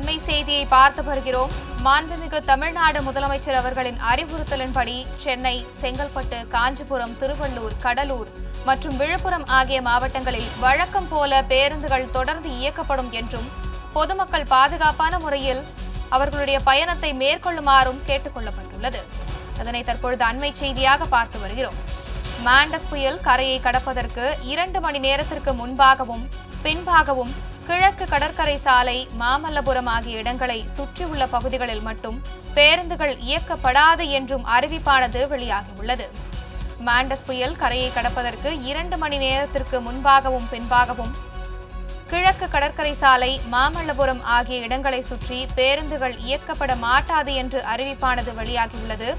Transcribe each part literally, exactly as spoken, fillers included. அண்மை செய்தியை பார்த்து வருகிறோம். மாண்புமிகு தமிழ்நாடு முதலமைச்சர் அவர்களின் அறிவுறுத்தலின்படி சென்னை, செங்கல்பட்டு, காஞ்சிபுரம், திருவள்ளூர், கடலூர் மற்றும் விழுப்புரம் ஆகிய மாவட்டங்களில் வழக்கம் போல பேருந்துகள் தொடர்ந்து இயக்கப்படும் என்றும் பொதுமக்கள் பாதுகாப்பான முறையில் அவர்களுடைய பயணத்தை மேற்கொள்ளுமாறும் கேட்டுக் கொள்ளப்பட்டுள்ளது. அதனை தற்பொழுது அண்மை செய்தியாக பார்த்து வருகிறோம். மாண்டஸ் புயல் கரையை கடப்பதற்கு இரண்டு மணி நேரத்திற்கு முன்பாகவும் பின்பாகவும் கிழக்கு கடற்கரை சாலை, மாமல்லபுரம் ஆகிய இடங்களை சுற்றியுள்ள பகுதிகளில் மட்டும் பேருந்துகள் இயக்கப்படாது என்றும் அறிவிப்பானது வெளியாகியுள்ளது. மாண்டஸ் புயல் கரையை கடப்பதற்கு இரண்டு மணி நேரத்திற்கு முன்பாகவும் பின்பாகவும் கிழக்கு கடற்கரை சாலை, மாமல்லபுரம் ஆகிய இடங்களை சுற்றி பேருந்துகள் இயக்கப்பட மாட்டாது என்று அறிவிப்பானது வெளியாகியுள்ளது.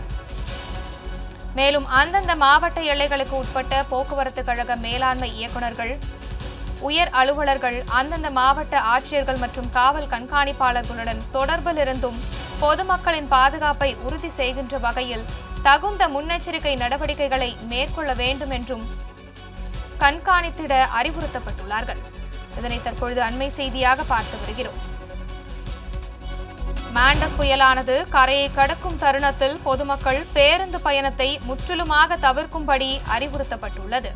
மேலும் அந்தந்த மாவட்ட எல்லைகளுக்கு உட்பட்ட போக்குவரத்து கழக மேலாண்மை இயக்குநர்கள், உயர் அலுவலர்கள், அந்தந்த மாவட்ட ஆட்சியர்கள் மற்றும் காவல் கண்காணிப்பாளர்களுடன் தொடர்பில் இருந்தும் பொதுமக்களின் பாதுகாப்பை உறுதி செய்கின்ற வகையில் தகுந்த முன்னெச்சரிக்கை நடவடிக்கைகளை மேற்கொள்ள வேண்டும் என்றும் கண்காணித்திட அறிவுறுத்தப்பட்டுள்ளார்கள். இதனை தற்பொழுது அண்மை செய்தியாக பார்த்து வருகிறோம். மாண்டஸ் புயலானது கரையை கடக்கும் தருணத்தில் பொதுமக்கள் பேருந்து பயணத்தை முற்றிலுமாக தவிர்க்கும்படி அறிவுறுத்தப்பட்டுள்ளது.